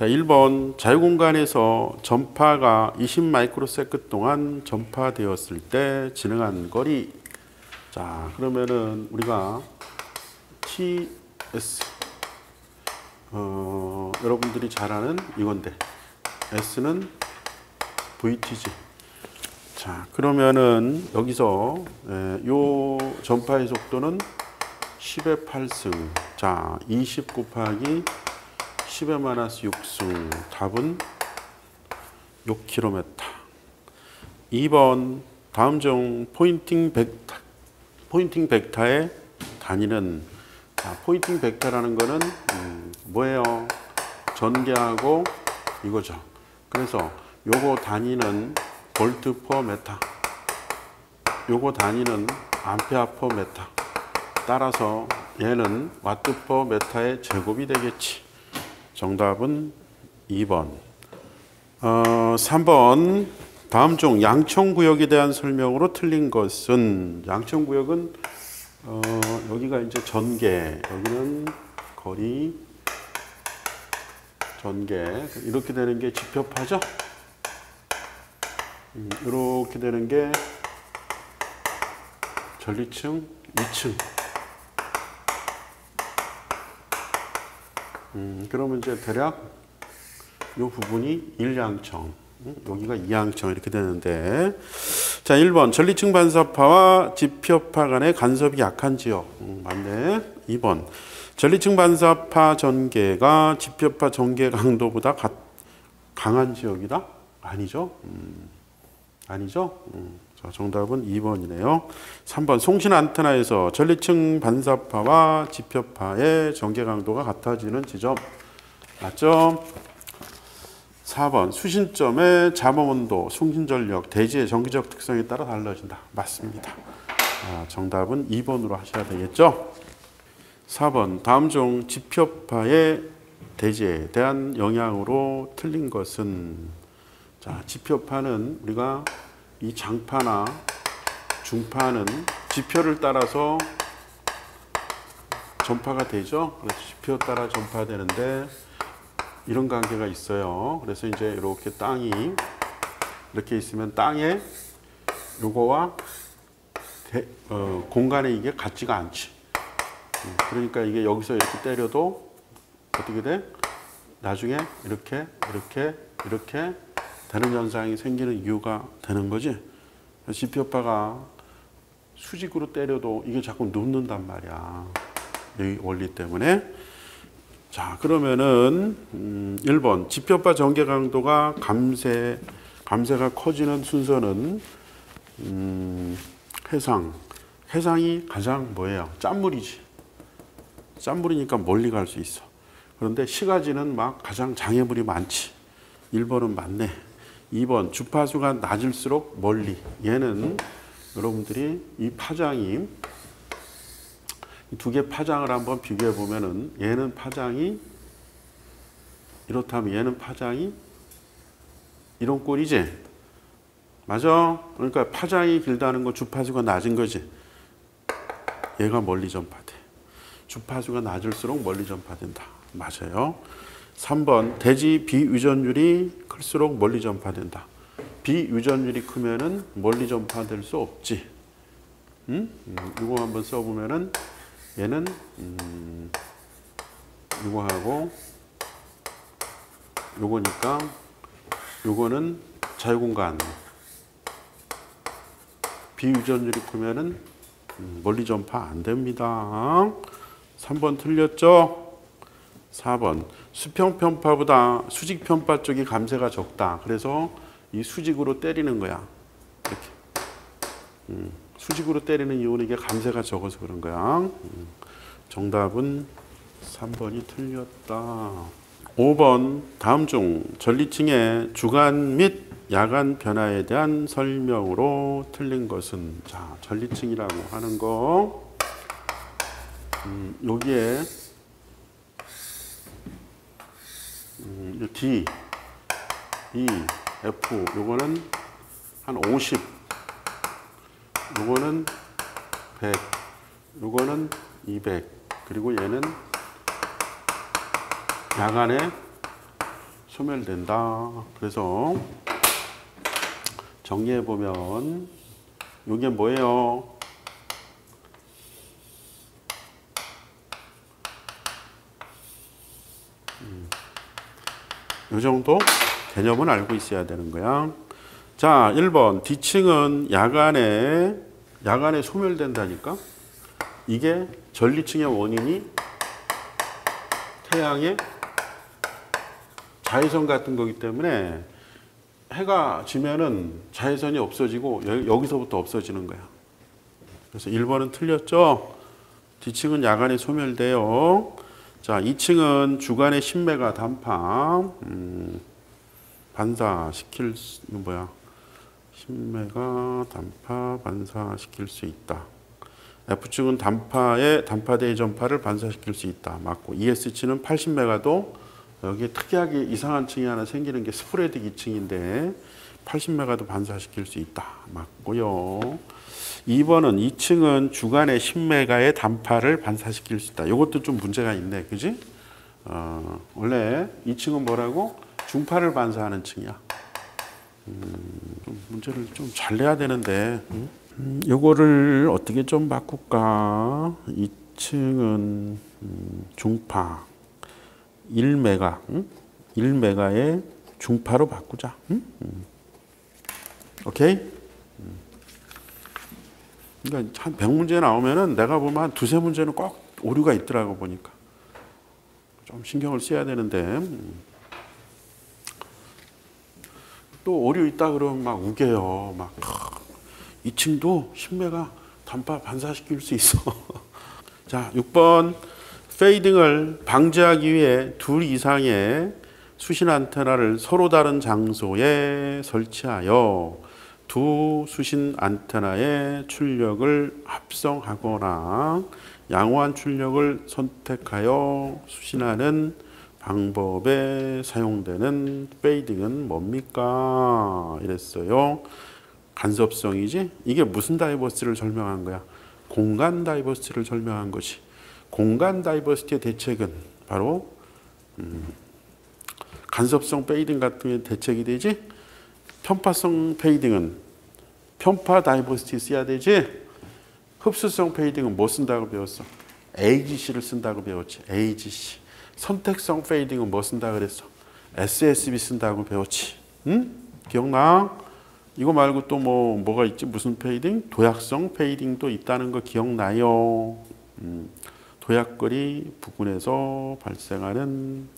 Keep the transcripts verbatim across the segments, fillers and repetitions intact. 자, 일 번 자유공간에서 전파가 이십 마이크로세컨드 동안 전파되었을 때 진행한 거리. 자, 그러면은 우리가 티 에스 어, 여러분들이 잘 아는 이건데 S는 브이 티 지. 자, 그러면은 여기서 에, 요 전파의 속도는 십의 팔승. 자, 이십 곱하기 십의 마이너스 육승. 답은 육 킬로미터. 이 번 다음 중 포인팅 벡터, 포인팅 벡터의 단위는. 자, 포인팅 벡터라는 거는 음, 뭐예요? 전개하고 이거죠. 그래서 요거 단위는 볼트 퍼 메타, 요거 단위는 암페아 퍼 메타. 따라서 얘는 와트 퍼 메타의 제곱이 되겠지. 정답은 이 번. 어, 삼 번 다음 중 양천구역에 대한 설명으로 틀린 것은. 양천구역은 어, 여기가 이제 전개, 여기는 거리, 전개, 이렇게 되는 게 지표파죠. 음, 이렇게 되는 게 전리층, 이 층. 음, 그러면 이제 대략 이 부분이 일 양청, 음, 여기가 이 양청 이렇게 되는데. 자, 일 번 전리층 반사파와 지표파 간의 간섭이 약한 지역. 음, 맞네. 이 번 전리층 반사파 전개가 지표파 전개 강도보다 가, 강한 지역이다? 아니죠. 음, 아니죠. 음, 자, 정답은 이 번이네요. 삼 번 송신 안테나에서 전리층 반사파와 지표파의 전개 강도가 같아지는 지점. 맞죠? 사 번 수신점의 잠범온도, 송신전력, 대지의 전기적 특성에 따라 달라진다. 맞습니다. 아, 정답은 이 번으로 하셔야 되겠죠. 사 번 다음 중 지표파의 대지에 대한 영향으로 틀린 것은. 자, 지표파는 우리가 이 장파나 중파는 지표를 따라서 전파가 되죠. 그래서 지표 따라 전파되는데 이런 관계가 있어요. 그래서 이제 이렇게 땅이 이렇게 있으면 땅에 요거와 대, 어, 공간에 이게 같지가 않지. 그러니까 이게 여기서 이렇게 때려도 어떻게 돼? 나중에 이렇게 이렇게 이렇게 되는 현상이 생기는 이유가 되는 거지. 지표파가 수직으로 때려도 이게 자꾸 눕는단 말이야, 이 원리 때문에. 자, 그러면은 음, 일 번 지표파 전개 강도가 감세, 감세가 커지는 순서는 음, 해상. 해상이 가장 뭐예요? 짠물이지. 짠물이니까 멀리 갈 수 있어. 그런데 시가지는 막 가장 장애물이 많지. 일 번은 맞네. 이 번 주파수가 낮을수록 멀리. 얘는 여러분들이 이 파장이, 두 개 파장을 한번 비교해 보면은 얘는 파장이 이렇다면 얘는 파장이 이런 꼴이지. 맞아? 그러니까 파장이 길다는 건 주파수가 낮은 거지. 얘가 멀리 전파돼. 주파수가 낮을수록 멀리 전파된다. 맞아요. 삼 번 대지 비유전율이 클수록 멀리 전파된다. 비유전율이 크면은 멀리 전파될 수 없지. 응? 음, 이거 한번 써보면은 얘는 음, 이거하고 요거니까 요거는 자유공간. 비유전율이 크면은 멀리 전파 안 됩니다. 삼 번 틀렸죠? 사 번 수평 편파보다 수직 편파 쪽이 감세가 적다. 그래서 이 수직으로 때리는 거야. 이렇게. 음. 수직으로 때리는 이유는 이게 감세가 적어서 그런 거야. 정답은 삼 번이 틀렸다. 오 번 다음 중 전리층의 주간 및 야간 변화에 대한 설명으로 틀린 것은. 자, 전리층이라고 하는 거 음, 여기에 음, D, E, F 요거는 한 오십, 요거는 백, 요거는 이백, 그리고 얘는 야간에 소멸된다. 그래서 정리해보면 이게 뭐예요? 이 정도 개념은 알고 있어야 되는 거야. 자, 일 번 D층은 야간에 야간에 소멸된다니까 이게 전리층의 원인이 태양의 자외선 같은 거기 때문에 해가 지면은 자외선이 없어지고 여기서부터 없어지는 거야. 그래서 일 번은 틀렸죠. D층은 야간에 소멸돼요. 자, 이 층은 주간에 신매가 단파 음, 반사시킬 수, 뭐야? 신매가 단파 반사시킬 수 있다. F층은 단파에 단파대의 전파를 반사시킬 수 있다. 맞고. 이에스층은 팔십 메가도 여기에 특이하게 이상한 층이 하나 생기는 게 스프레드 이 층인데 팔십 메가도 반사시킬 수 있다. 맞고요. 이 번은 이 층은 주간에 십 메가의 단파를 반사시킬 수 있다. 이것도 좀 문제가 있네. 그지? 어, 원래 이 층은 뭐라고? 중파를 반사하는 층이야. 음, 좀 문제를 좀 잘 내야 되는데 음, 요거를 어떻게 좀 바꿀까? 이 층은 음, 중파 일 메가 음? 일 메가의 중파로 바꾸자. 음? 음. 오케이? 음. 그러니까 한 백 문제 나오면은 내가 보면 한 두세 문제는 꼭 오류가 있더라고 보니까. 좀 신경을 써야 되는데. 음. 또 오류 있다 그러면 막 우겨요. 막 이 층도 십 메가 단파 반사시킬 수 있어. 자, 육 번. 페이딩을 방지하기 위해 둘 이상의 수신 안테나를 서로 다른 장소에 설치하여 두 수신 안테나의 출력을 합성하거나 양호한 출력을 선택하여 수신하는 방법에 사용되는 페이딩은 뭡니까? 이랬어요. 간섭성이지? 이게 무슨 다이버시티를 설명한 거야? 공간 다이버시티를 설명한 거지. 공간 다이버시티의 대책은 바로 음, 간섭성 페이딩 같은 게 대책이 되지. 편파성 페이딩은 편파 다이버시티 써야 되지. 흡수성 페이딩은 뭐 쓴다고 배웠어? 에이지씨를 쓴다고 배웠지. 에이지씨. 선택성 페이딩은 뭐 쓴다고 그랬어? 에스에스비 쓴다고 배웠지. 응? 기억나? 이거 말고 또 뭐, 뭐가 있지? 무슨 페이딩? 도약성 페이딩도 있다는 거 기억나요? 음. 도약거리 부근에서 발생하는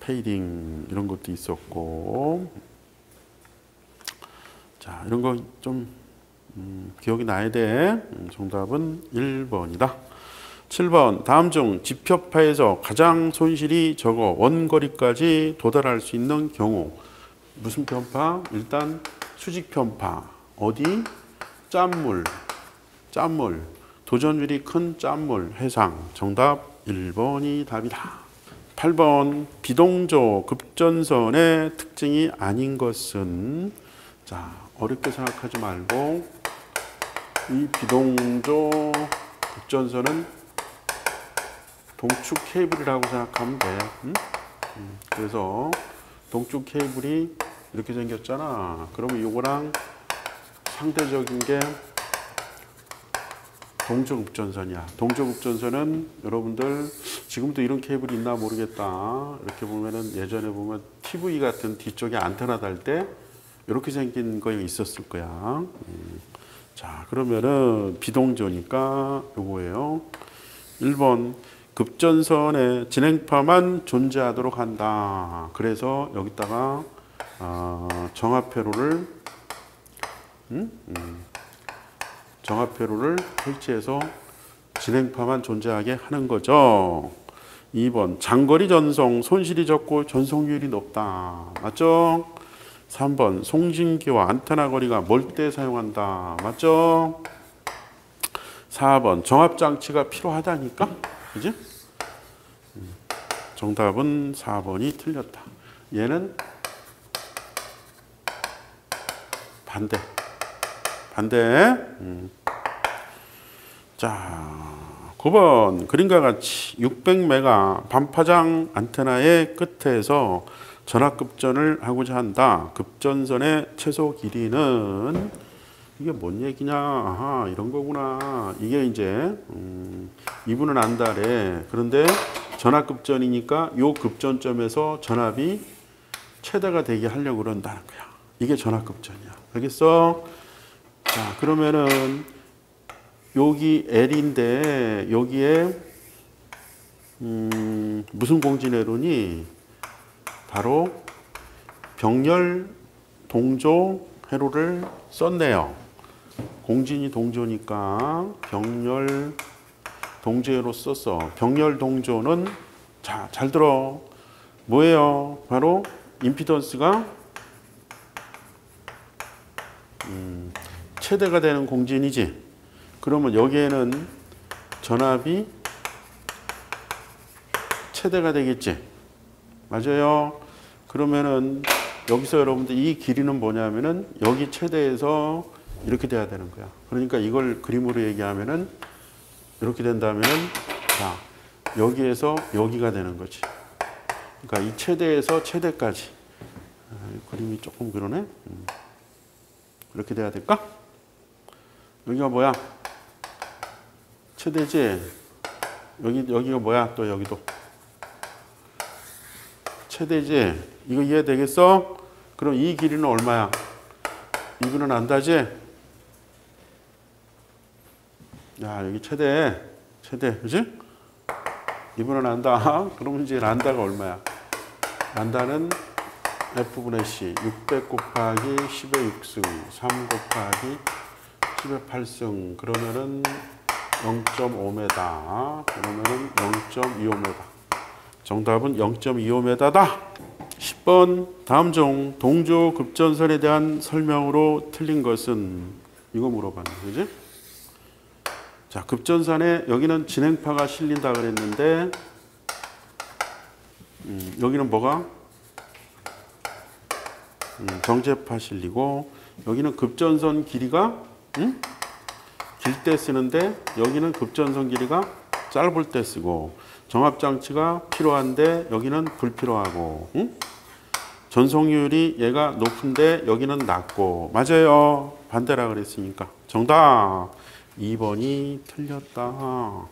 페이딩 이런 것도 있었고, 자 이런 거 좀 음, 기억이 나야 돼. 정답은 일 번이다. 칠 번 다음 중 지표파에서 가장 손실이 적어 원거리까지 도달할 수 있는 경우. 무슨 편파? 일단 수직 편파. 어디? 짠물. 짠물. 도전율이 큰 짠물, 해상. 정답 일 번이 답이다. 팔 번 비동조 급전선의 특징이 아닌 것은. 자, 어렵게 생각하지 말고 이 비동조 급전선은 동축 케이블이라고 생각하면 돼. 응? 그래서 동축 케이블이 이렇게 생겼잖아. 그러면 이거랑 상대적인 게 동조급전선이야. 동조급전선은 여러분들 지금도 이런 케이블이 있나 모르겠다. 이렇게 보면은 예전에 보면 티브이 같은 뒤쪽에 안테나 달 때 이렇게 생긴 거 있었을 거야. 음. 자, 그러면은 비동조니까 요거예요. 일 번 급전선의 진행파만 존재하도록 한다. 그래서 여기다가 어, 정합회로를 음? 음. 정합회로를 설치해서 진행파만 존재하게 하는 거죠. 이 번 장거리 전송 손실이 적고 전송률이 높다. 맞죠? 삼 번 송신기와 안테나 거리가 멀 때 사용한다. 맞죠? 사 번 정합장치가 필요하다니까? 그지? 정답은 사 번이 틀렸다. 얘는 반대. 반대. 음. 자, 구 번 그림과 같이 육백 메가 반파장 안테나의 끝에서 전압급전을 하고자 한다. 급전선의 최소 길이는, 이게 뭔 얘기냐, 아하, 이런 거구나. 이게 이제 음, 이분은 안다래. 그런데 전압급전이니까 요 급전점에서 전압이 최대가 되게 하려고 그런다는 거야. 이게 전압급전이야. 알겠어? 자, 그러면은 여기 L인데 여기에 음, 무슨 공진회로니? 바로 병렬동조 회로를 썼네요. 공진이 동조니까 병렬동조 회로 썼어. 병렬동조는, 자, 잘 들어, 뭐예요? 바로 임피던스가 음, 최대가 되는 공진이지. 그러면 여기에는 전압이 최대가 되겠지. 맞아요. 그러면은 여기서 여러분들 이 길이는 뭐냐면은 여기 최대에서 이렇게 돼야 되는 거야. 그러니까 이걸 그림으로 얘기하면은 이렇게 된다면은, 자, 여기에서 여기가 되는 거지. 그러니까 이 최대에서 최대까지. 아, 그림이 조금 그러네. 음. 이렇게 돼야 될까? 여기가 뭐야? 최대지. 여기, 여기가 뭐야? 또 여기도 최대지. 이거 이해되겠어? 그럼 이 길이는 얼마야? 이분은 안다지? 야, 여기 최대. 최대. 그지? 이분은 안다. 그러면 이제 란다가 얼마야? 란다는 F분의 C. 육백 곱하기 십의 육승. 삼 곱하기 십의 팔승. 그러면은 영 점 오 미터. 그러면은 영 점 이오 미터. 정답은 영 점 이오 미터다. 십 번 다음 중 동조 급전선에 대한 설명으로 틀린 것은, 이거 물어봤네. 그지? 자, 급전선에 여기는 진행파가 실린다 그랬는데 음, 여기는 뭐가? 음, 정제파 실리고, 여기는 급전선 길이가 음? 길 때 쓰는데 여기는 급전선 길이가 짧을 때 쓰고, 정압장치가 필요한데 여기는 불필요하고, 응? 전송률이 얘가 높은데 여기는 낮고. 맞아요. 반대라 그랬으니까 정답 이 번이 틀렸다.